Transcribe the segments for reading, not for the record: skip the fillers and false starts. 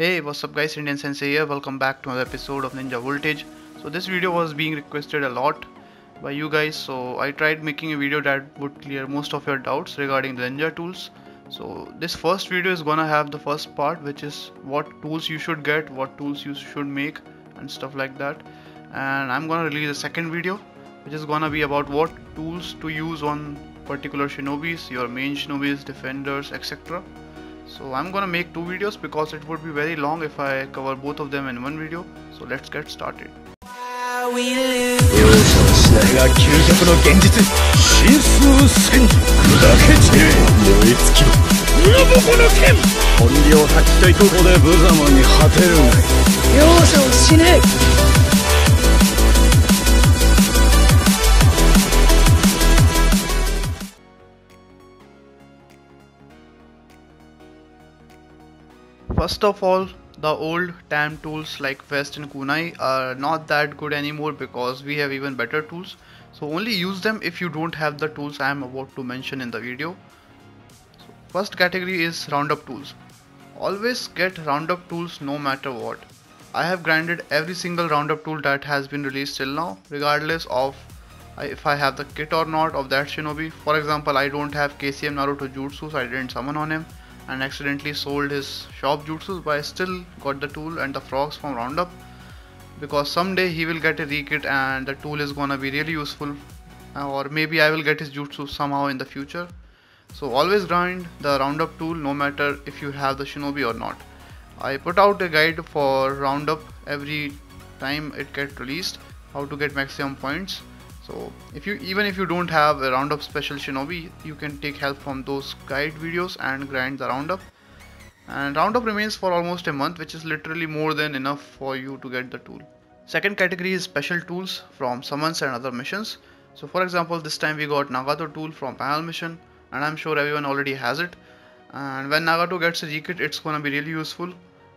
Hey, what's up guys, Indian Sensei here. Welcome back to another episode of Ninja Voltage. So this video was being requested a lot by you guys, so I tried making a video that would clear most of your doubts regarding the ninja tools. So this first video is gonna have the first part, which is what tools you should get, what tools you should make and stuff like that. And I'm gonna release a second video which is gonna be about what tools to use on particular shinobis, your main shinobis, defenders, etc. So I'm gonna make two videos because it would be very long if I cover both of them in one video. So let's get started. First of all, the old TAM tools like Vest and Kunai are not that good anymore because we have even better tools. So only use them if you don't have the tools I am about to mention in the video. So first category is roundup tools. Always get roundup tools no matter what. I have grinded every single roundup tool that has been released till now, regardless of if I have the kit or not of that shinobi. For example, I don't have KCM Naruto Jutsu, so I didn't summon on him and accidentally sold his shop jutsus, but I still got the tool and the frogs from roundup because someday he will get a rekit and the tool is gonna be really useful, or maybe I will get his jutsu somehow in the future. So always grind the roundup tool no matter if you have the shinobi or not. I put out a guide for roundup every time it gets released, how to get maximum points. So even if you don't have a roundup special shinobi, you can take help from those guide videos and grind the roundup. And roundup remains for almost a month, which is literally more than enough for you to get the tool. Second category is special tools from summons and other missions. So for example, this time we got Nagato tool from panel mission, and I'm sure everyone already has it. And when Nagato gets a rekit, it's gonna be really useful.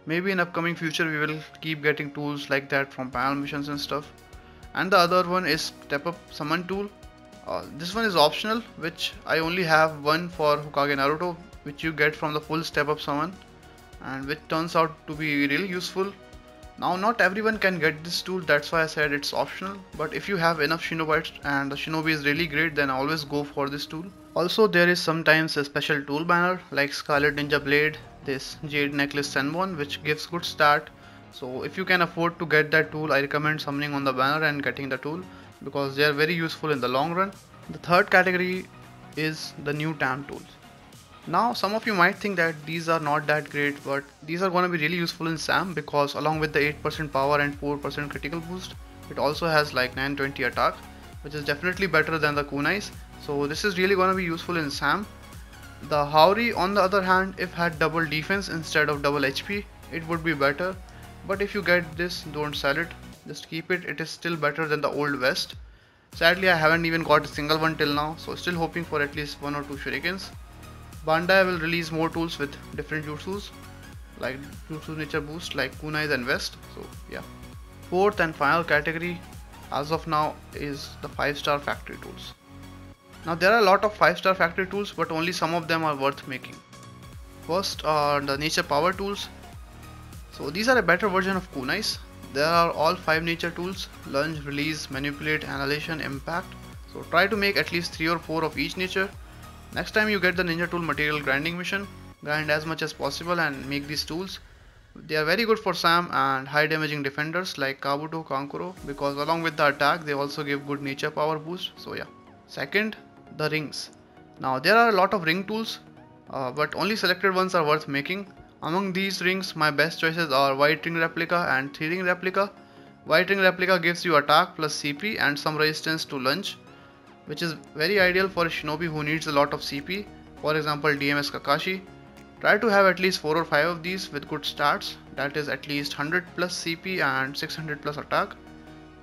Maybe in upcoming future we will keep getting tools like that from panel missions and stuff. And the other one is step up summon tool. This one is optional, which I only have one for Hokage Naruto, which you get from the full step up summon and which turns out to be really useful. Now not everyone can get this tool, that's why I said it's optional, but if you have enough shinobites and the shinobi is really great, then always go for this tool. Also there is sometimes a special tool banner like Scarlet Ninja Blade, this Jade Necklace Senbon, which gives good stat. So if you can afford to get that tool, I recommend summoning on the banner and getting the tool because they are very useful in the long run. The third category is the new TAM tools. Now some of you might think that these are not that great, but these are gonna be really useful in SAM because along with the 8% power and 4% critical boost, it also has like 920 attack, which is definitely better than the kunais. So this is really gonna be useful in SAM. The haori on the other hand, if had double defense instead of double HP, it would be better. But if you get this, don't sell it, just keep it, it is still better than the old vest. Sadly I haven't even got a single one till now, so still hoping for at least one or two shurikens. Bandai will release more tools with different jutsus, like jutsu nature boost, like kunais and vest, so yeah. Fourth and final category as of now is the 5-star factory tools. Now there are a lot of 5-star factory tools, but only some of them are worth making. First are the nature power tools. So these are a better version of kunais. There are all 5 nature tools: lunge, release, manipulate, annihilation, impact. So try to make at least 3 or 4 of each nature. Next time you get the ninja tool material grinding mission, grind as much as possible and make these tools. They are very good for SAM and high damaging defenders like Kabuto, Kankuro, because along with the attack they also give good nature power boost, so yeah. Second, the rings. Now there are a lot of ring tools, but only selected ones are worth making. Among these rings, my best choices are White Ring Replica and 3 Ring Replica. White Ring Replica gives you attack plus CP and some resistance to lunge, which is very ideal for a shinobi who needs a lot of CP, for example DMS Kakashi. Try to have at least 4 or 5 of these with good stats, that is at least 100 plus CP and 600 plus attack.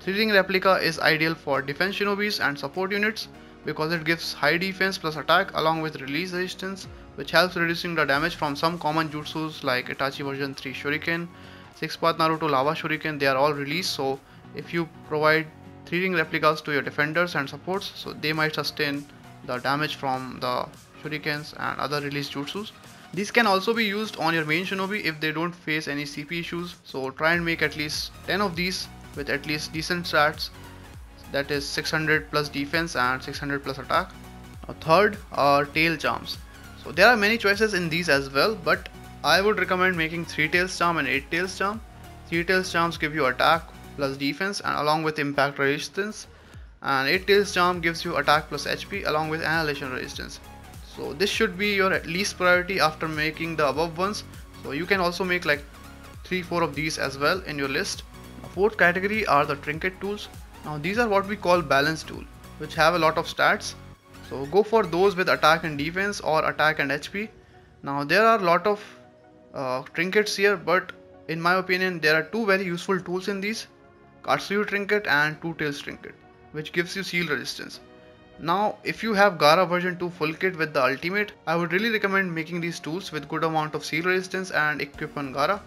3 Ring Replica is ideal for defense shinobis and support units because it gives high defense plus attack along with release resistance, which helps reducing the damage from some common jutsus like Itachi version 3 shuriken, 6 Path Naruto lava shuriken. They are all released, so if you provide 3 ring replicas to your defenders and supports, so they might sustain the damage from the shurikens and other release jutsus. These can also be used on your main shinobi if they don't face any CP issues, so try and make at least 10 of these with at least decent stats, that is 600 plus defense and 600 plus attack. Now third are tail charms. So there are many choices in these as well, but I would recommend making 3 tails charm and 8 tails charm. 3 tails charms give you attack plus defense and along with impact resistance, and 8 tails charm gives you attack plus HP along with annihilation resistance. So this should be your at least priority after making the above ones. So you can also make like 3-4 of these as well in your list. Now, fourth category are the trinket tools. Now these are what we call balance tool, which have a lot of stats. So go for those with attack and defense or attack and HP. Now there are a lot of trinkets here, but in my opinion there are two very useful tools in these: Katsuyu trinket and Two Tails trinket, which gives you seal resistance. Now if you have Gaara version 2 full kit with the ultimate, I would really recommend making these tools with good amount of seal resistance and equip on Gaara.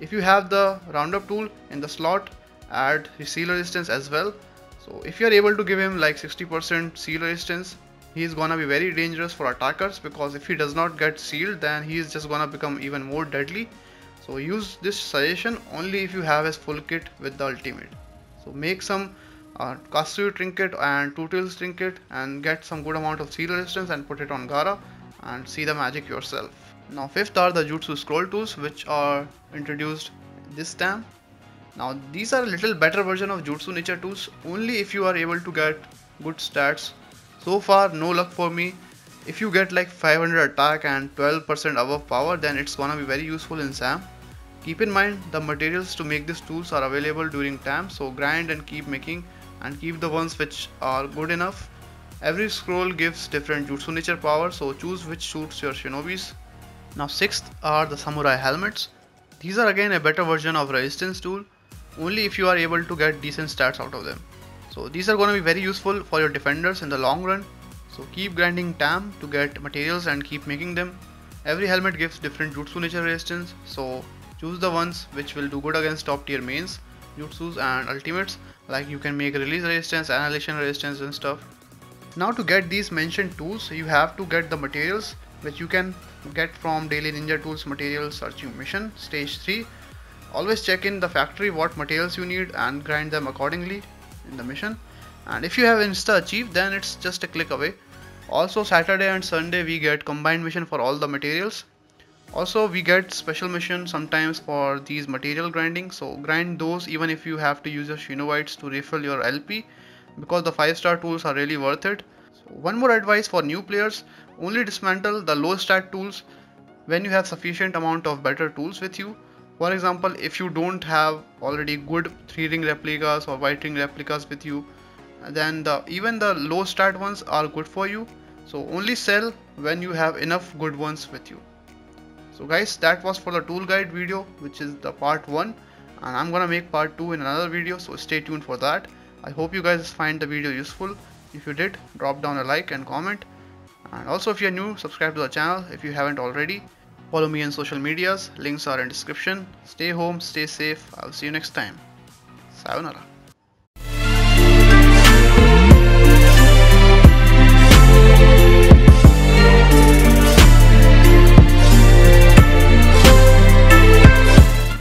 If you have the roundup tool in the slot, add seal resistance as well. So if you are able to give him like 60% seal resistance, he is gonna be very dangerous for attackers, because if he does not get sealed then he is just gonna become even more deadly. So use this suggestion only if you have his full kit with the ultimate. So make some Katsuyu trinket and Two Tails trinket and get some good amount of seal resistance and put it on Gaara and see the magic yourself. Now fifth are the jutsu scroll tools, which are introduced this time. Now these are a little better version of jutsu ninja tools only if you are able to get good stats. So far no luck for me. If you get like 500 attack and 12% above power, then it's gonna be very useful in SAM. Keep in mind the materials to make these tools are available during TAM, so grind and keep making and keep the ones which are good enough. Every scroll gives different jutsu nature power, so choose which suits your shinobis. Now sixth are the samurai helmets. These are again a better version of resistance tool only if you are able to get decent stats out of them. So these are going to be very useful for your defenders in the long run. So keep grinding TAM to get materials and keep making them. Every helmet gives different jutsu nature resistance, so choose the ones which will do good against top tier mains, jutsus and ultimates. Like you can make release resistance, annihilation resistance and stuff. Now to get these mentioned tools, you have to get the materials, which you can get from Daily Ninja Tools Material Searching Mission Stage 3. Always check in the factory what materials you need and grind them accordingly in the mission. And if you have Insta Achieve, then it's just a click away. Also Saturday and Sunday we get combined mission for all the materials. Also we get special mission sometimes for these material grinding, so grind those even if you have to use your shinobites to refill your LP, because the 5-star tools are really worth it. So one more advice for new players: only dismantle the low stat tools when you have sufficient amount of better tools with you. For example, if you don't have already good 3-ring replicas or white ring replicas with you, then even the low stat ones are good for you. So only sell when you have enough good ones with you. So guys, that was for the tool guide video, which is the part 1, and I'm gonna make part 2 in another video, so stay tuned for that. I hope you guys find the video useful. If you did, drop down a like and comment. And also if you're new, subscribe to the channel if you haven't already. Follow me on social medias, links are in description. Stay home, stay safe, I'll see you next time. Sayonara.